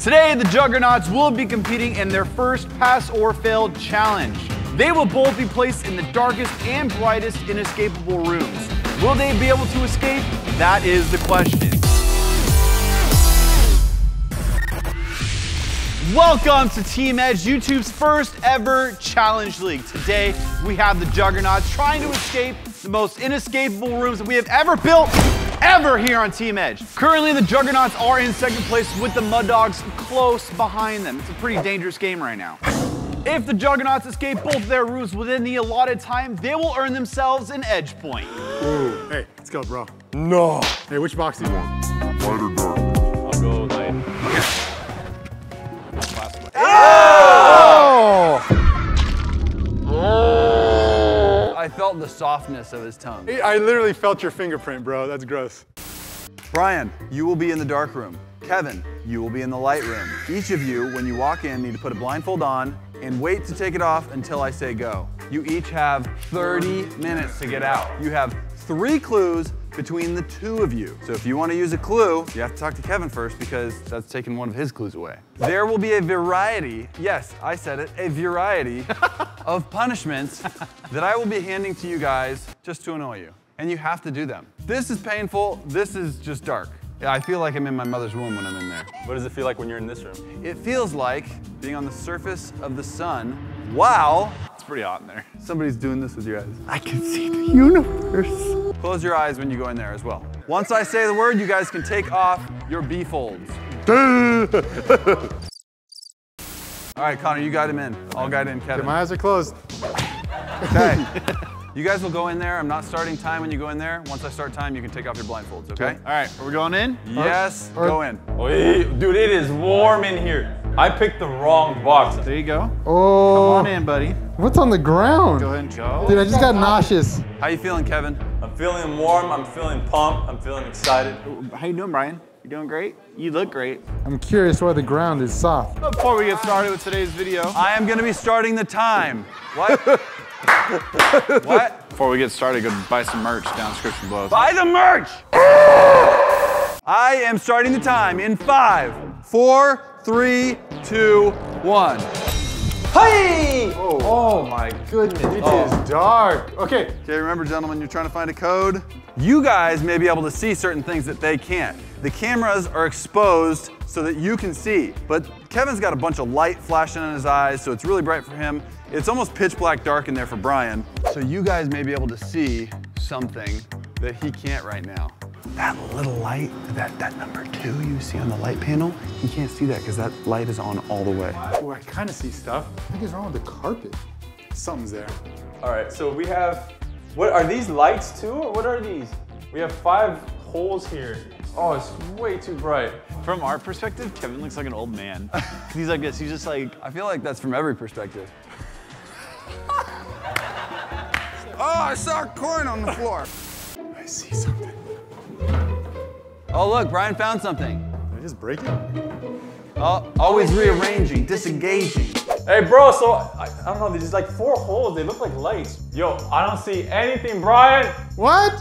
Today, the Juggernauts will be competing in their first pass or fail challenge. They will both be placed in the darkest and brightest inescapable rooms. Will they be able to escape? That is the question. Welcome to Team Edge, YouTube's first ever challenge league. Today, we have the Juggernauts trying to escape the most inescapable rooms that we have ever built, ever here on Team Edge. Currently, the Juggernauts are in second place with the Mud Dogs close behind them. It's a pretty dangerous game right now. If the Juggernauts escape both their rooms within the allotted time, they will earn themselves an edge point. Ooh, hey, let's go, bro. No. Hey, which box do you want? Light or dark? I'll go light. Okay. Oh! Oh! I felt the softness of his tongue. I literally felt your fingerprint, bro. That's gross. Brian, you will be in the dark room. Kevin, you will be in the light room. Each of you, when you walk in, need to put a blindfold on and wait to take it off until I say go. You each have 30 minutes to get out. You have 3 clues between the 2 of you. So if you want to use a clue, you have to talk to Kevin first because that's taking one of his clues away. There will be a variety, yes, I said it, a variety of punishments that I will be handing to you guys just to annoy you. And you have to do them. This is painful, this is just dark. Yeah, I feel like I'm in my mother's womb when I'm in there. What does it feel like when you're in this room? It feels like being on the surface of the sun. Wow. It's pretty hot in there. Somebody's doing this with your eyes. I can see the universe. Close your eyes when you go in there as well. Once I say the word, you guys can take off your B-folds. All right, Connor, you guide him in. I'll guide in Kevin. Okay, my eyes are closed. Okay. You guys will go in there. I'm not starting time when you go in there. Once I start time, you can take off your blindfolds, okay? All right, are we going in? Yes, go in. Wait, dude, it is warm in here. I picked the wrong box. There you go. Oh. Come on in, buddy. What's on the ground? Go ahead and go. Dude, I just got nauseous. How you feeling, Kevin? I'm feeling warm, I'm feeling pumped, I'm feeling excited. How you doing, Brian? You doing great? You look great. I'm curious why the ground is soft. Before we get started with today's video, I am gonna be starting the time. What? What? Before we get started, go buy some merch down description below. Buy the merch! I am starting the time in 5, 4, 3, 2, 1. Hey! Whoa. Oh my goodness, it is dark. Okay. Okay, remember gentlemen, you're trying to find a code. You guys may be able to see certain things that they can't. The cameras are exposed so that you can see, but Kevin's got a bunch of light flashing in his eyes, so it's really bright for him. It's almost pitch black dark in there for Brian. So you guys may be able to see something that he can't right now. That little light, that number 2 you see on the light panel, he can't see that because that light is on all the way. Oh, I kind of see stuff. What is wrong with the carpet? Something's there. All right, so we have, what are these lights too? Or what are these? We have 5 holes here. Oh, it's way too bright. From our perspective, Kevin looks like an old man. He's like this, he's just like, I feel like that's from every perspective. Oh, I saw corn on the floor. I see something. Oh, look, Brian found something. Did I just break it? Oh, always rearranging, disengaging. Hey, bro, so, I don't know, there's like 4 holes. They look like lights. Yo, I don't see anything, Brian. What?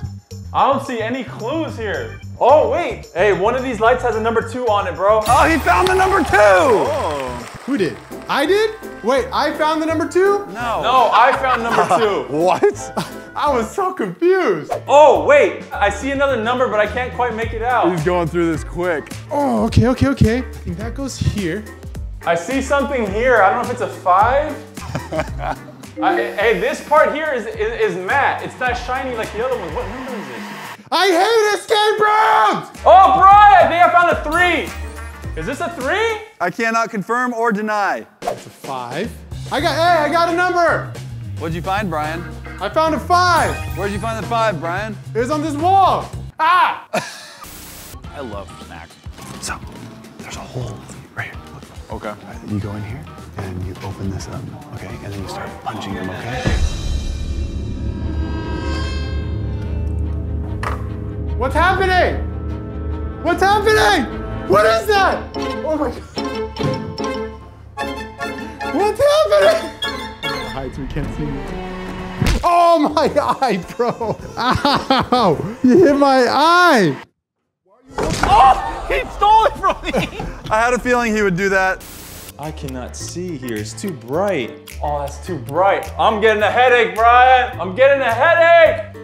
I don't see any clues here. Oh, wait. Hey, one of these lights has a number 2 on it, bro. Oh, he found the number 2. Oh. Who did? I did? Wait, I found the number 2? No. No, I found number 2. What? I was so confused. Oh, wait. I see another number, but I can't quite make it out. He's going through this quick. Oh, okay, okay, okay. I think that goes here. I see something here. I don't know if it's a 5. Hey, this part here is matte. It's not shiny like the other one. What number is this? I hate escape rooms! Oh, Brian, I think I found a 3. Is this a 3? I cannot confirm or deny. It's a 5. Hey, I got a number. What'd you find, Brian? I found a 5. Where'd you find the 5, Brian? It was on this wall. Ah! I love snacks. So, there's a hole right here. Look. Okay. Right, you go in here and you open this up, okay? And then you start punching them, okay? What's happening? What's happening? What is that? Oh my God. What's happening? It hides, we can't see it. Oh, my eye, bro. Ow. You hit my eye. Oh, he stole it from me. I had a feeling he would do that. I cannot see here, it's too bright. Oh, that's too bright. I'm getting a headache, Brian. I'm getting a headache.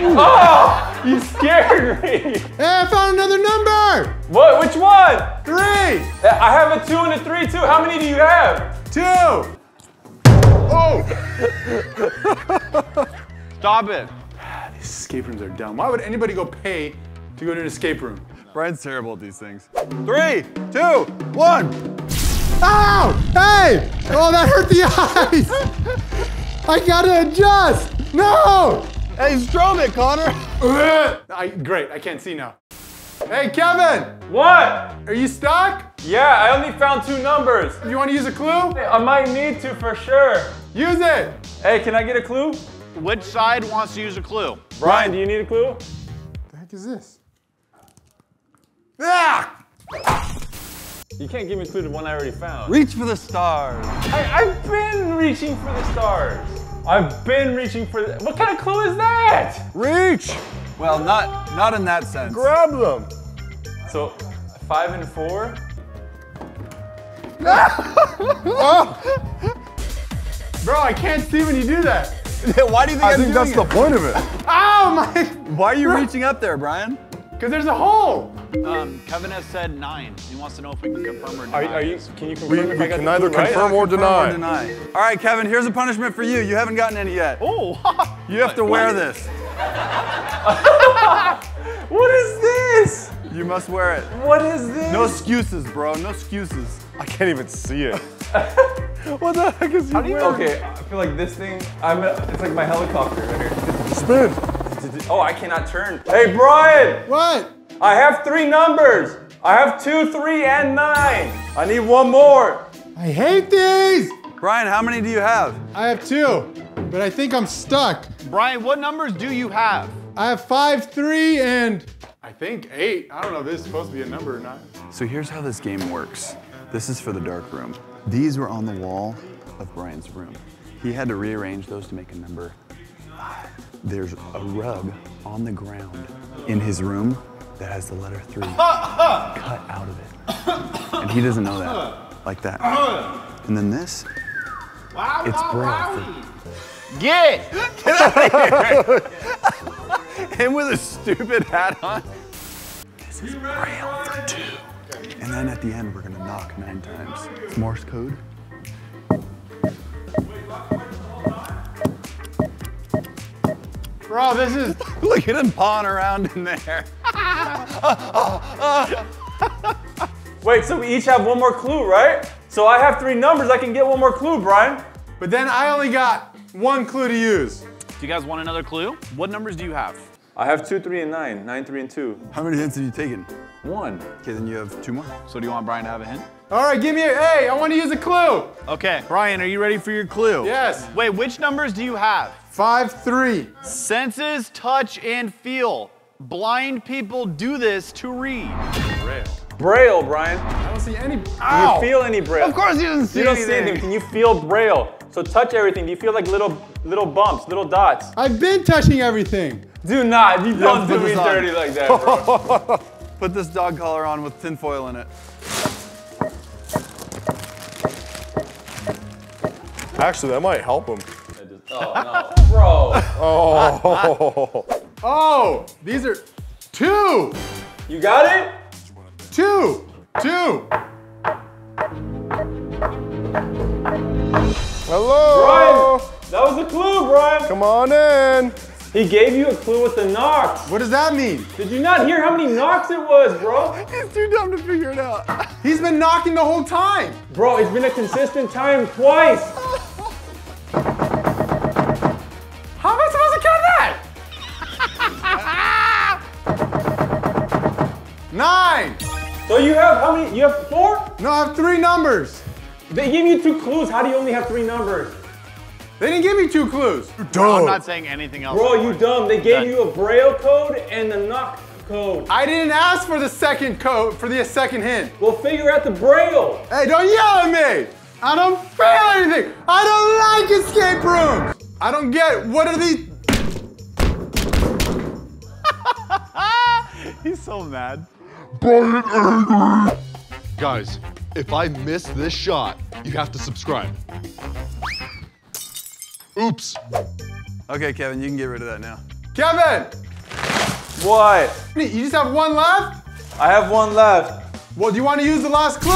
Ooh. Oh, you scared me. Hey, I found another number. What, which one? 3. I have a 2 and a 3 too. How many do you have? 2. Oh. Stop it. These escape rooms are dumb. Why would anybody go pay to go to an escape room? Brian's terrible at these things. 3, 2, 1. Ow! Hey! Oh, that hurt the eyes! I gotta adjust! No! Hey, strum it, Connor! Great, I can't see now. Hey, Kevin! What? Are you stuck? Yeah, I only found 2 numbers. You wanna use a clue? I might need to for sure. Use it! Hey, can I get a clue? Which side wants to use a clue? Brian, do you need a clue? What the heck is this? Ah! You can't give me a clue to one I already found. Reach for the stars. I've been reaching for the stars. I've been reaching for the... What kind of clue is that? Reach! Well, not in that sense. Grab them. So, 5 and 4? Oh. Bro, I can't see when you do that. Why do you think I think that's the point of it. Ow, my... Why are you reaching up there, Brian? Because there's a hole. Kevin has said 9. He wants to know if we can confirm or deny. Can you confirm? We can neither confirm or deny. All right, Kevin, here's a punishment for you. You haven't gotten any yet. Oh. You have to wear this. What is this? You must wear it. What is this? No excuses, bro. No excuses. I can't even see it. What the heck is you wearing? Okay, I feel like this thing, it's like my helicopter right here. Spin. Oh, I cannot turn. Hey, Brian. What? I have 3 numbers. I have 2, 3, and 9. I need 1 more. I hate these. Brian, how many do you have? I have 2, but I think I'm stuck. Brian, what numbers do you have? I have 5, 3, and I think 8. I don't know if this is supposed to be a number or not. So here's how this game works. This is for the dark room. These were on the wall of Brian's room. He had to rearrange those to make a number. There's a rug on the ground in his room that has the letter 3 cut out of it. And he doesn't know that, like that. And then this, it's Braille. Get out of here! Him with a stupid hat on. This is Braille for 2. And then at the end, we're gonna knock 9 times. It's Morse code. Bro, this is... Look at him pawing around in there. Wait, so we each have 1 more clue, right? So I have 3 numbers, I can get 1 more clue, Brian. But then I only got 1 clue to use. Do you guys want another clue? What numbers do you have? I have 2, 3, and 9. 9, 3, and 2. How many hints have you taken? 1. Okay, then you have 2 more. So do you want Brian to have a hint? All right, give me a, hey, I want to use a clue. Okay, Brian, are you ready for your clue? Yes. Wait, which numbers do you have? 5, 3. Senses, touch, and feel. Blind people do this to read. Braille. Braille, Brian. I don't see any. Ow. Do you feel any Braille? Of course you didn't see anything. You don't see anything. Can you feel Braille? So touch everything. Do you feel like little bumps, little dots? I've been touching everything. Do not. You don't do me dirty like that, bro. Put this dog collar on with tinfoil in it. Actually, that might help him. Oh, no. Bro. Oh. Oh, these are 2. You got it? 2. 2. Hello. Brian, that was a clue, Brian. Come on in. He gave you a clue with the knocks. What does that mean? Did you not hear how many knocks it was, bro? He's too dumb to figure it out. He's been knocking the whole time. Bro, it's been a consistent time twice. How am I supposed to count that? 9. So you have how many? You have 4? No, I have 3 numbers. They gave you 2 clues. How do you only have 3 numbers? They didn't give me 2 clues. You're dumb. No, I'm not saying anything else. Bro, you dumb. They gave you a Braille code and the knock code. I didn't ask for the second code, for the second hint. We'll figure out the Braille. Hey, don't yell at me. I don't feel anything. I don't like escape rooms. I don't get, what are these? He's so mad. Guys, if I miss this shot, you have to subscribe. Oops. Okay, Kevin, you can get rid of that now. Kevin! What? You just have one left? I have one left. Well, do you want to use the last clue?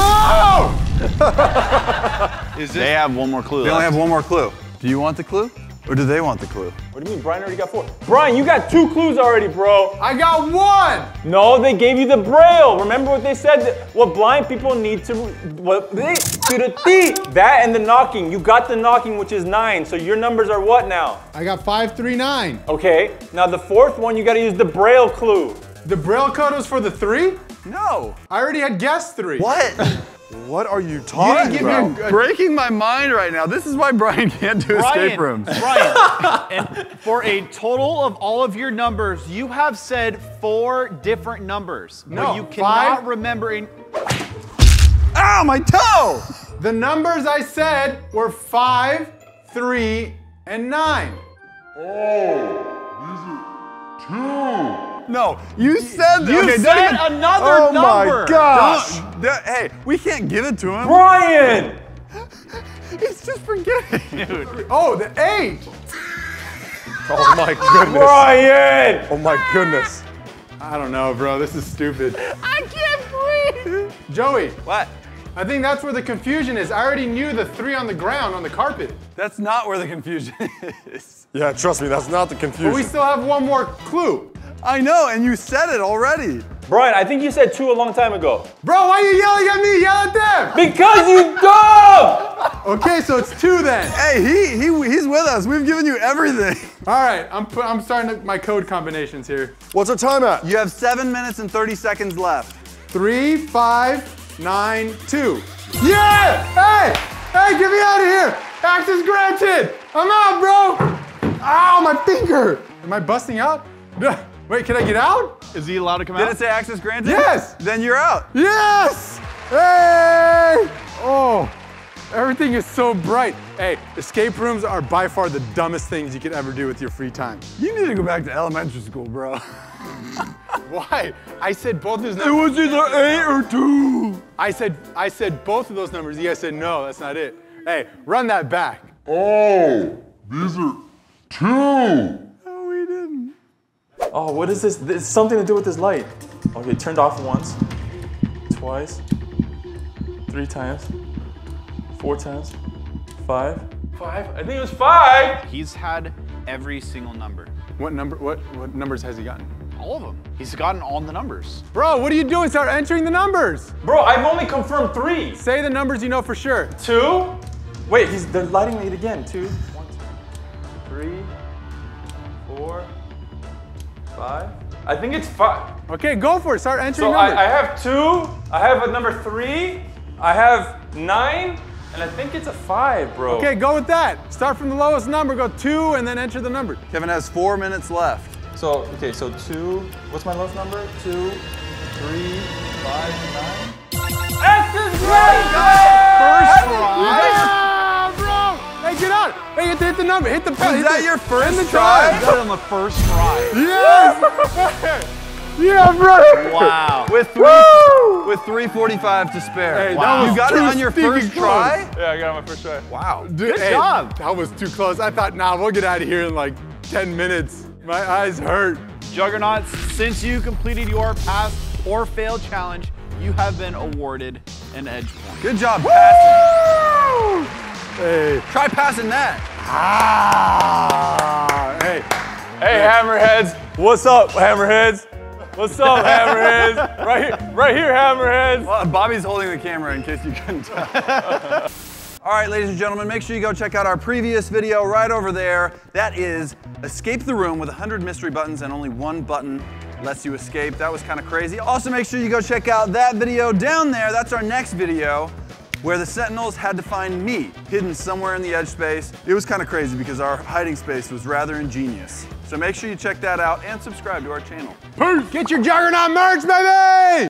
Is it? They have one more clue. They only have one more clue. Do you want the clue? Or do they want the clue? What do you mean? Brian already got four. Brian, you got two clues already, bro. I got one. No, they gave you the braille. Remember what they said? What blind people need to, what they, that and the knocking. You got the knocking, which is 9. So your numbers are what now? I got 5, 3, 9. Okay. Now the fourth one, you got to use the braille clue. The braille code was for the 3? No. I already had guessed 3. What? What are you talking about? You're breaking my mind right now. This is why Brian can't do escape rooms. Brian, for a total of all of your numbers, you have said 4 different numbers. No, you cannot remember in... Ow, my toe! The numbers I said were 5, 3, and 9. Oh, these are 2. No, you said that. You said another number. Oh my gosh. Hey, we can't give it to him. Brian! He's just forgetting. Dude. Oh, the 8. Oh my goodness. Brian! Oh my goodness. I don't know, bro. This is stupid. I can't breathe. Joey. What? I think that's where the confusion is. I already knew the 3 on the ground, on the carpet. That's not where the confusion is. Yeah, trust me, that's not the confusion. But we still have one more clue. I know, and you said it already. Brian, I think you said 2 a long time ago. Bro, why are you yelling at me? Yell at them! Because you dumb! Okay, so it's 2 then. Hey, he's with us. We've given you everything. All right, I'm starting my code combinations here. What's our time at? You have 7 minutes and 30 seconds left. 3, 5, 9, 2. Yeah! Hey! Hey, get me out of here! Access granted! I'm out, bro! Ow, my finger! Am I busting out? Wait, can I get out? Is he allowed to come out? Did it say access granted? Yes! Then you're out. Yes! Hey! Oh, everything is so bright. Hey, escape rooms are by far the dumbest things you could ever do with your free time. You need to go back to elementary school, bro. Why? I said both those numbers. It was either 8 or 2. I said both of those numbers. You guys said, no, that's not it. Hey, run that back. Oh, these are 2. Oh, what is this? It's something to do with this light. Okay, turned off once, twice, 3 times, 4 times, 5. 5? I think it was 5! He's had every single number. What number? What numbers has he gotten? All of them. He's gotten all the numbers. Bro, what are you doing? Start entering the numbers! Bro, I've only confirmed 3! Say the numbers you know for sure. 2? Wait, they're lighting me again. 2, 1, 2, 3, 4. 5? I think it's 5. Okay, go for it. Start entering numbers. So I have 2, I have a number 3, I have 9, and I think it's a 5, bro. Okay, go with that. Start from the lowest number, go 2, and then enter the number. Kevin has 4 minutes left. So, okay, so 2, what's my lowest number? 2, 3, 5, 9. That's his right! Hey, get out! Hey, you have to hit the number. Hit the bell. Is that your first try? You got it on the first try. Yes! Yeah, brother! Wow. With 3:45 to spare. Hey, wow. You got it on your first try? Yeah, I got it on my first try. Wow. Dude, good job. That was too close. I thought, nah, we'll get out of here in like 10 minutes. My eyes hurt. Juggernauts, since you completed your pass or fail challenge, you have been awarded an edge point. Good job, passing. Hey. Try passing that. Ah! Hey. Hey, Hammerheads. What's up, Hammerheads? What's up, Hammerheads? Right here, Hammerheads. Well, Bobby's holding the camera in case you couldn't tell. All right, ladies and gentlemen, make sure you go check out our previous video right over there. That is Escape the Room with 100 mystery buttons and only one button lets you escape. That was kind of crazy. Also, make sure you go check out that video down there. That's our next video, where the Sentinels had to find me, hidden somewhere in the edge space. It was kind of crazy because our hiding space was rather ingenious. So make sure you check that out and subscribe to our channel. Peace. Get your Juggernaut merch, baby!